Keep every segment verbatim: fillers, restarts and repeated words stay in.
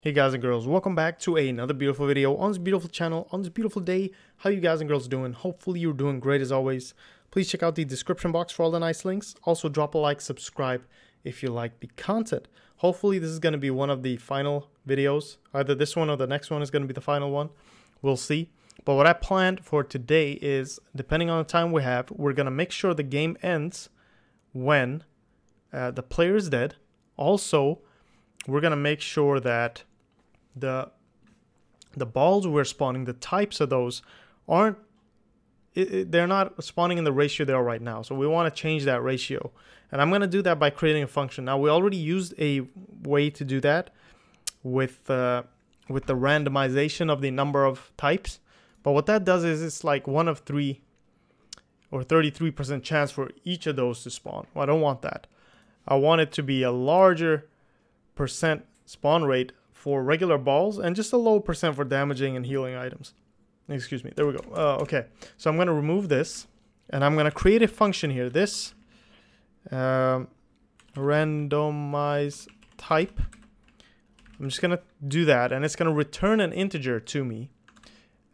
Hey guys and girls, welcome back to another beautiful video on this beautiful channel, on this beautiful day. How you guys and girls doing? Hopefully you're doing great as always. Please check out the description box for all the nice links. Also drop a like, subscribe if you like the content. Hopefully this is going to be one of the final videos. Either this one or the next one is going to be the final one. We'll see. But what I planned for today is, depending on the time we have, we're going to make sure the game ends when uh, the player is dead. Also, we're going to make sure that the the balls we're spawning, the types of those aren't it, it, they're not spawning in the ratio they are right now, so we want to change that ratio. And I'm going to do that by creating a function. Now we already used a way to do that with uh, with the randomization of the number of types, but what that does is it's like one of three or thirty-three percent chance for each of those to spawn. Well, I don't want that. I want it to be a larger percent spawn rate for regular balls and just a low percent for damaging and healing items. Excuse me, there we go. Uh, okay, so I'm going to remove this and I'm going to create a function here. This um, randomize type, I'm just going to do that, and it's going to return an integer to me.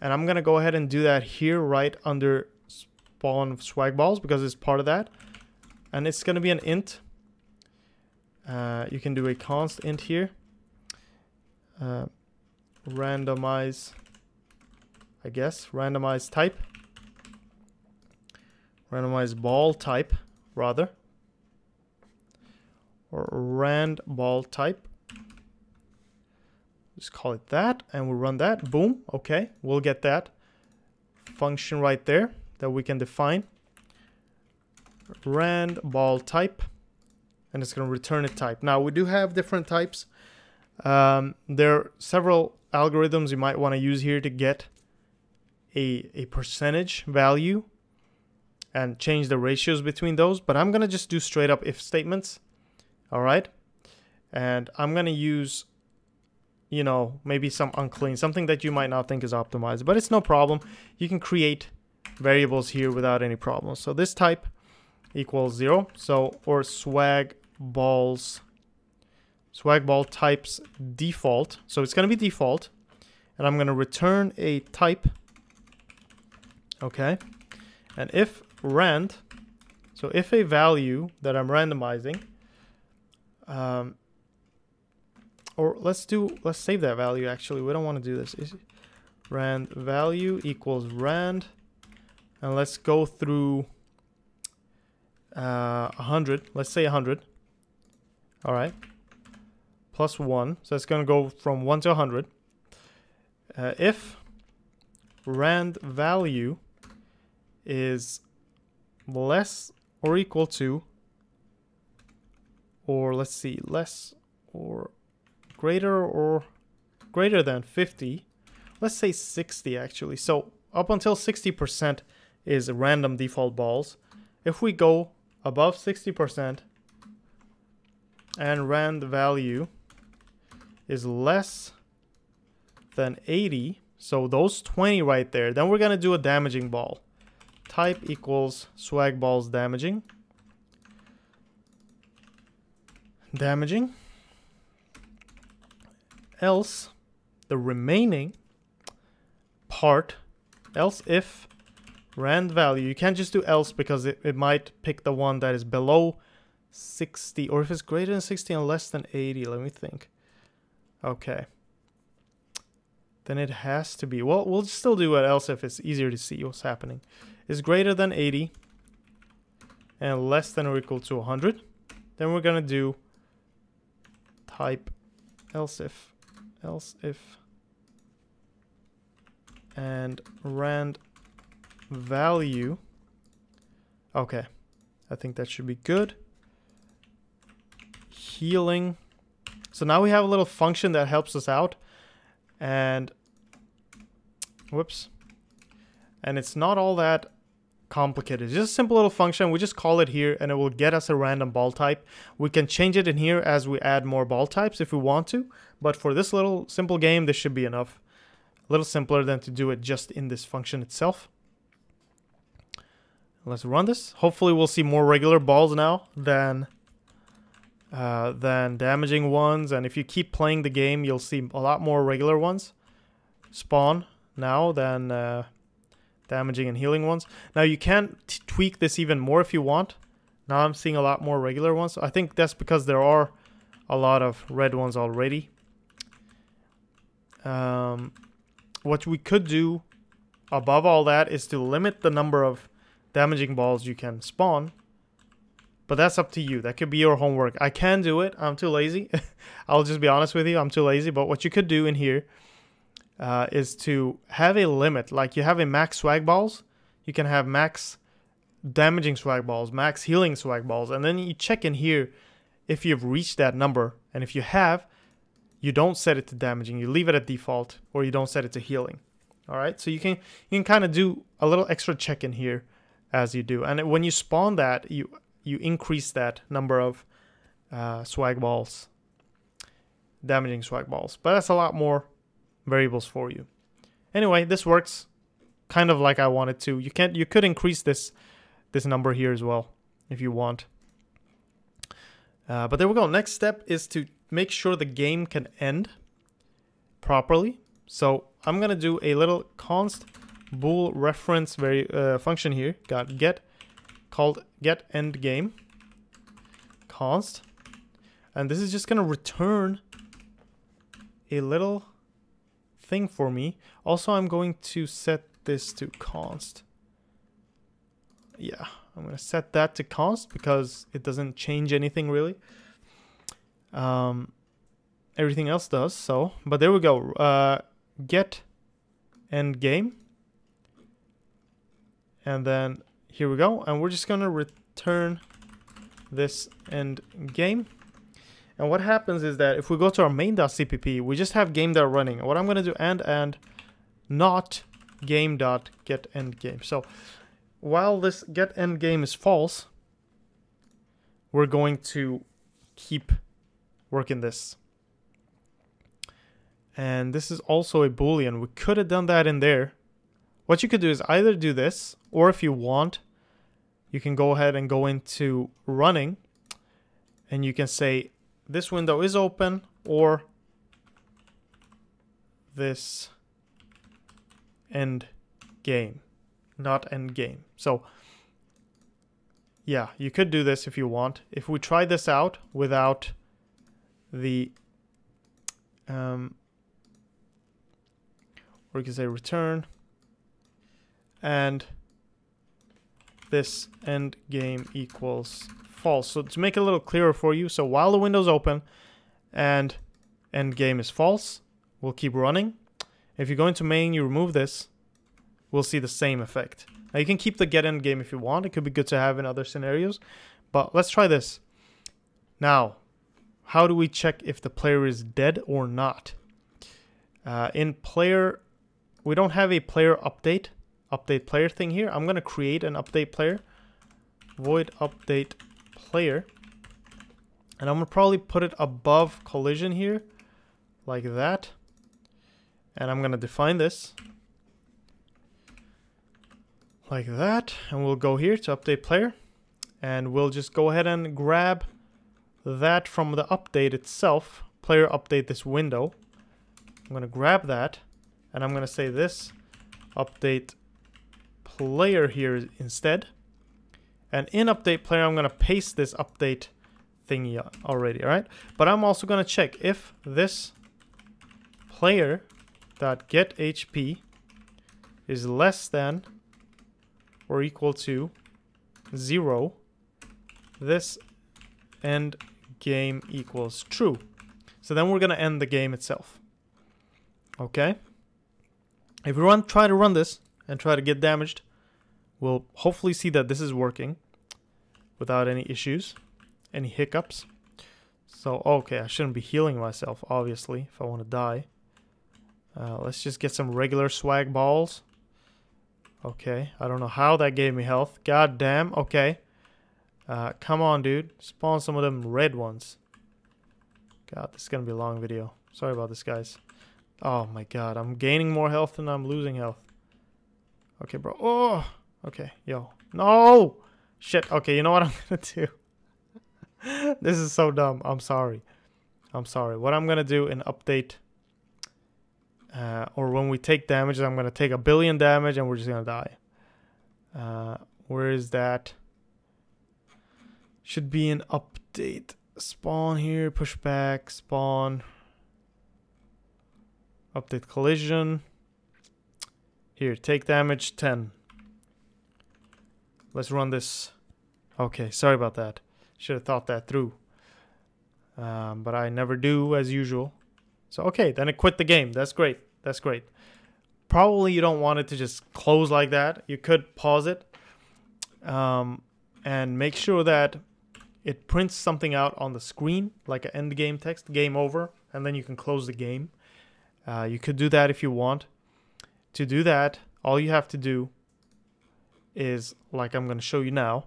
And I'm going to go ahead and do that here right under spawn swag balls because it's part of that. And it's going to be an int. Uh, you can do a const int here. Uh, randomize, I guess, randomize type, randomize ball type rather, or rand ball type, just call it that, and we'll run that. Boom. Okay, we'll get that function right there that we can define, rand ball type, and it's going to return a type. Now we do have different types. Um, there are several algorithms you might want to use here to get a, a percentage value and change the ratios between those, but I'm going to just do straight up if statements. All right. And I'm going to use, you know, maybe some unclean, something that you might not think is optimized, but it's no problem. You can create variables here without any problem. So this type equals zero. So, or swag balls. Swag ball types default, so it's going to be default, and I'm going to return a type. Okay, and if rand, so if a value that I'm randomizing, um, or let's do let's save that value. Actually, we don't want to do this. Rand value equals rand, and let's go through uh, one hundred. Let's say one hundred. All right. Plus one, so it's going to go from one to one hundred. Uh, if rand value is less or equal to, or let's see, less or greater or greater than fifty, let's say sixty actually. So up until sixty percent is random default balls. If we go above sixty percent and rand value is less than eighty, so those twenty right there, then we're gonna do a damaging ball type equals swag balls damaging damaging else the remaining part, else if rand value, you can't just do else because it, it might pick the one that is below sixty, or if it's greater than sixty and less than eighty, let me think. Okay, then it has to be, well, we'll still do what else if it's easier to see what's happening. Is greater than eighty and less than or equal to one hundred. Then we're gonna do type else if, else if, and rand value. Okay, I think that should be good. Healing. So now we have a little function that helps us out, and whoops, and it's not all that complicated. It's just a simple little function. We just call it here and it will get us a random ball type. We can change it in here as we add more ball types if we want to, but for this little simple game, this should be enough. A little simpler than to do it just in this function itself. Let's run this. Hopefully we'll see more regular balls now than uh, than damaging ones, and if you keep playing the game, you'll see a lot more regular ones spawn now than uh, damaging and healing ones. Now you can t tweak this even more if you want. Now I'm seeing a lot more regular ones. I think that's because there are a lot of red ones already. Um, what we could do above all that is to limit the number of damaging balls you can spawn, but that's up to you. That could be your homework. I can do it. I'm too lazy. I'll just be honest with you. I'm too lazy. But what you could do in here uh, is to have a limit. Like, you have a max swag balls. You can have max damaging swag balls, max healing swag balls, and then you check in here if you've reached that number. And if you have, you don't set it to damaging. You leave it at default, or you don't set it to healing. All right. So you can you can kind of do a little extra check in here as you do. And when you spawn that, you you increase that number of uh, swag balls, damaging swag balls. But that's a lot more variables for you. Anyway, this works kind of like I wanted to. You can't. You could increase this this number here as well if you want. Uh, but there we go. Next step is to make sure the game can end properly. So I'm gonna do a little const bool reference very uh, function here. Got get called get end game const, and this is just gonna return a little thing for me. Also, I'm going to set this to const. Yeah, I'm gonna set that to const because it doesn't change anything really. Um, everything else does. So, but there we go. Uh, get end game, and then here we go, and we're just gonna return this end game. And what happens is that if we go to our main.cpp, we just have game that running. What I'm gonna do and and not game dot get end game. So while this get end game is false, we're going to keep working this. And this is also a boolean. We could have done that in there. What you could do is either do this, or if you want, you can go ahead and go into running, and you can say this window is open, or this end game, not end game. So yeah, you could do this if you want. If we try this out without the um, or you can say return and this end game equals false. So to make it a little clearer for you, so while the window's open and end game is false, we'll keep running. If you go into main, you remove this, we'll see the same effect. Now you can keep the get end game if you want. It could be good to have in other scenarios, but let's try this. Now, how do we check if the player is dead or not? Uh, in player, we don't have a player update, update player thing here. I'm going to create an update player, void update player. And I'm going to probably put it above collision here, like that. And I'm going to define this like that. And we'll go here to update player. And we'll just go ahead and grab that from the update itself, player update this window. I'm going to grab that, and I'm going to say this update player here instead. And in update player, I'm going to paste this update thingy already, all right? But I'm also going to check if this player.getHP is less than or equal to zero, this end game equals true. So then we're going to end the game itself. Okay, if we run try to run this and try to get damaged, we'll hopefully see that this is working without any issues, any hiccups. So okay, I shouldn't be healing myself obviously if I want to die. Uh, let's just get some regular swag balls. Okay, I don't know how that gave me health, god damn. Okay, uh, come on dude, spawn some of them red ones. God, this is gonna be a long video, sorry about this guys. Oh my god, I'm gaining more health than I'm losing health. Okay, bro. Oh, okay, yo. No! Shit, okay, you know what I'm gonna do? This is so dumb. I'm sorry. I'm sorry. What I'm gonna do in update, uh, or when we take damage, I'm gonna take a billion damage and we're just gonna die. Uh, where is that? Should be an update. Spawn here, push back, spawn. Update collision. Here, take damage ten. Let's run this. Okay, sorry about that. Should have thought that through. Um, but I never do, as usual. So, okay, then it quit the game. That's great. That's great. Probably you don't want it to just close like that. You could pause it. Um, and make sure that it prints something out on the screen, like an end game text, game over, and then you can close the game. Uh, you could do that if you want. To do that, all you have to do is, like I'm going to show you now,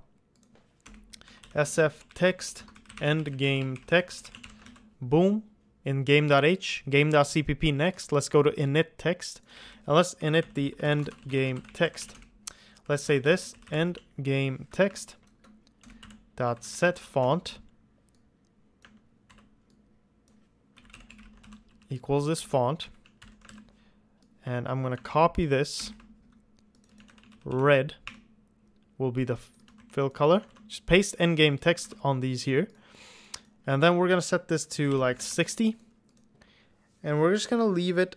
S F text, end game text, boom, in game.h, game.cpp next. Let's go to init text, and let's init the end game text. Let's say this, end game text dot set font equals this font, and I'm going to copy this. Red will be the fill color. Just paste end game text on these here, and then we're going to set this to like sixty, and we're just going to leave it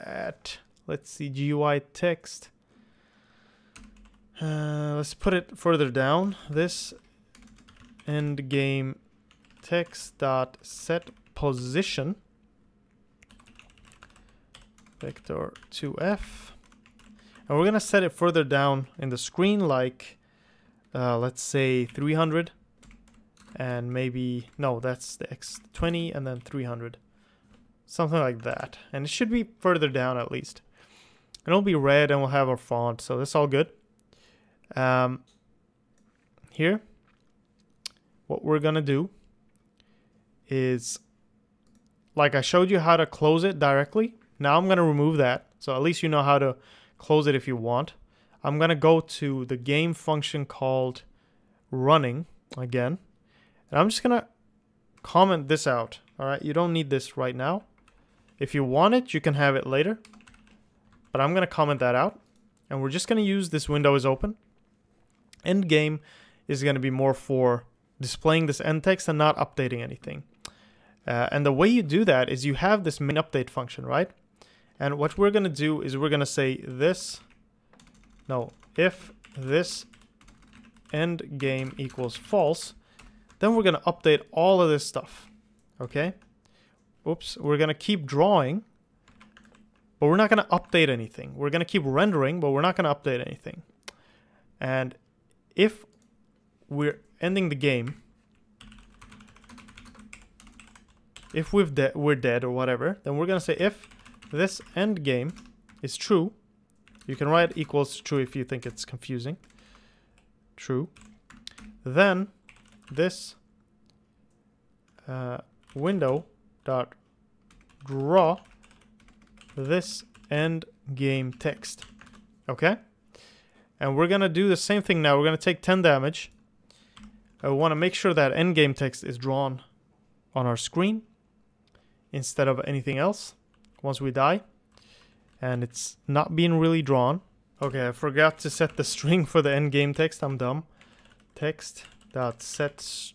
at, let's see, G U I text. Uh, let's put it further down. This end game text dot set position vector two F, and we're gonna set it further down in the screen, like uh, let's say three hundred, and maybe no, that's the x twenty, and then three hundred, something like that, and it should be further down at least. And it'll be red, and we'll have our font, so that's all good. Um, here, what we're gonna do is, like I showed you how to close it directly. Now I'm gonna remove that, so at least you know how to close it if you want. I'm gonna go to the game function called running again, and I'm just gonna comment this out. All right, you don't need this right now. If you want it, you can have it later, but I'm gonna comment that out, and we're just gonna use this window is open. End game is going to be more for displaying this end text and not updating anything. Uh, and the way you do that is you have this main update function, right? And what we're going to do is we're going to say this, no, if this end game equals false, then we're going to update all of this stuff. Okay? Oops, we're going to keep drawing, but we're not going to update anything. We're going to keep rendering, but we're not going to update anything. And if we're ending the game, if we've de we're dead or whatever, then we're going to say if this end game is true, you can write equals true if you think it's confusing, true, then this uh, window dot draw this end game text, okay? And we're going to do the same thing now. We're going to take ten damage. I want to make sure that endgame text is drawn on our screen instead of anything else once we die. And it's not being really drawn. Okay, I forgot to set the string for the endgame text. I'm dumb. Text.setString.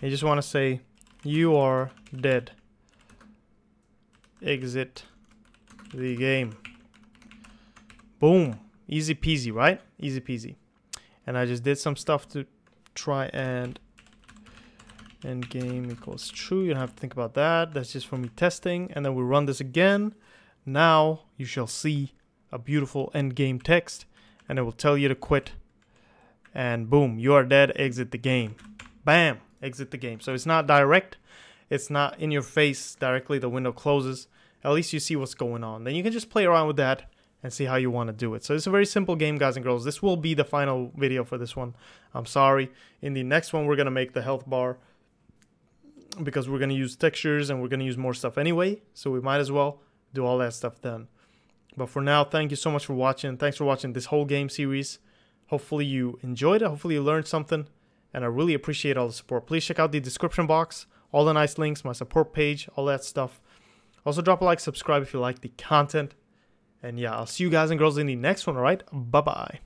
You just want to say, you are dead. Exit the game. Boom. Easy peasy, right? Easy peasy. And I just did some stuff to try and end game equals true. You don't have to think about that. That's just for me testing. And then we run this again. Now you shall see a beautiful end game text, and it will tell you to quit. And boom, you are dead. Exit the game. Bam, exit the game. So it's not direct. It's not in your face directly. The window closes. At least you see what's going on. Then you can just play around with that and see how you want to do it. So it's a very simple game, guys and girls. This will be the final video for this one. I'm sorry. In the next one, we're going to make the health bar, because we're going to use textures and we're going to use more stuff anyway. So we might as well do all that stuff then. But for now, thank you so much for watching. Thanks for watching this whole game series. Hopefully you enjoyed it. Hopefully you learned something. and I really appreciate all the support. Please check out the description box, all the nice links, my support page, all that stuff. Also drop a like, subscribe if you like the content. And yeah, I'll see you guys and girls in the next one, alright? Bye-bye.